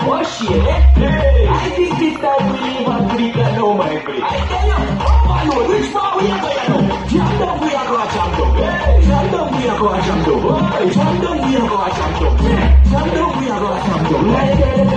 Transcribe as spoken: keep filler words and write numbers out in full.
Wash it. Hey. I think this time we leave Africa, no my friend. I tell you, I know which part we are going to jump down, we are going to jump down. Jump down, we are going to jump down. Jump down, we are going to jump down. Jump down, we are going to jump down.